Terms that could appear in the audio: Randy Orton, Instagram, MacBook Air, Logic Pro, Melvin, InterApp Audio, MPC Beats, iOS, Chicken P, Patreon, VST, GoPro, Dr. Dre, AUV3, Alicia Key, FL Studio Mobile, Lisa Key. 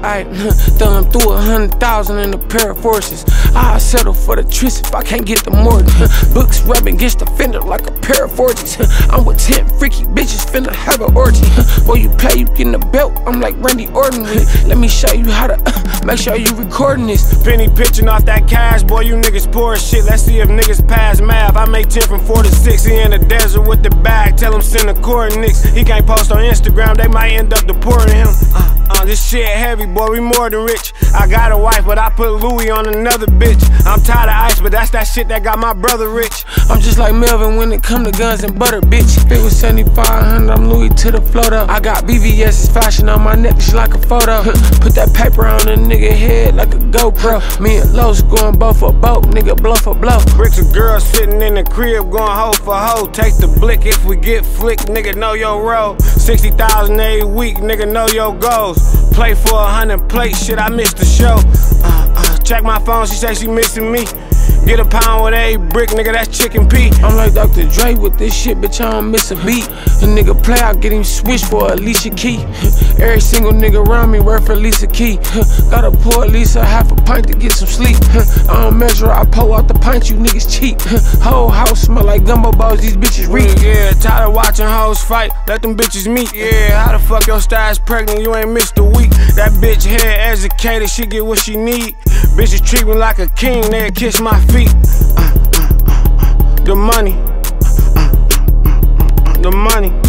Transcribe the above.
I done threw 100,000 in a pair of forces. I'll settle for the tris if I can't get the Morton. Books rubbing against the fender like a pair of 40s. I'm with 10 freaky bitches, finna have an orgy. Boy, you play, you getting a belt, I'm like Randy Orton. Let me show you how to make sure you recording this. Penny pitching off that cash, boy, you niggas poor as shit. Let's see if niggas pass math. I make 10 from 4 to 6. He in the desert with the bag, tell him send the coordinates. He can't post on Instagram, they might end up deporting him. This shit heavy, boy, we more than rich. I got a wife, but I put Louis on another bitch. I'm tired of ice, but that's that shit that got my brother rich. I'm just like Melvin when it come to guns and butter, bitch. If it was 7,500, I'm Louis to the float up. I got BVS's flashing on my neck just like a photo. Put that paper on a nigga head like a GoPro. Me and Los going both for boat, nigga, blow for blow. Bricks of girls sitting in the crib going hoe for hoe. Take the blick if we get flicked, nigga, know your role. 60,000 a week, nigga, know your goals. Play for 100 plates, shit, I missed the show. Check my phone, she say she missing me. Get a pound with a brick, nigga, that's chicken pea. I'm like Dr. Dre with this shit, bitch, I don't miss a beat. A nigga play, I get him switched for Alicia Key. Every single nigga around me work for Lisa Key. Gotta pour at least a half a pint to get some sleep. I don't measure, I pull out the pint, you niggas cheap. Whole house smell like gumbo balls, these bitches reek. Yeah, tired of watching hoes fight, let them bitches meet. Yeah, how the fuck your style's pregnant, you ain't missed a week. That bitch here educated, she get what she need. Bitches treat me like a king, they kiss my feet. The money.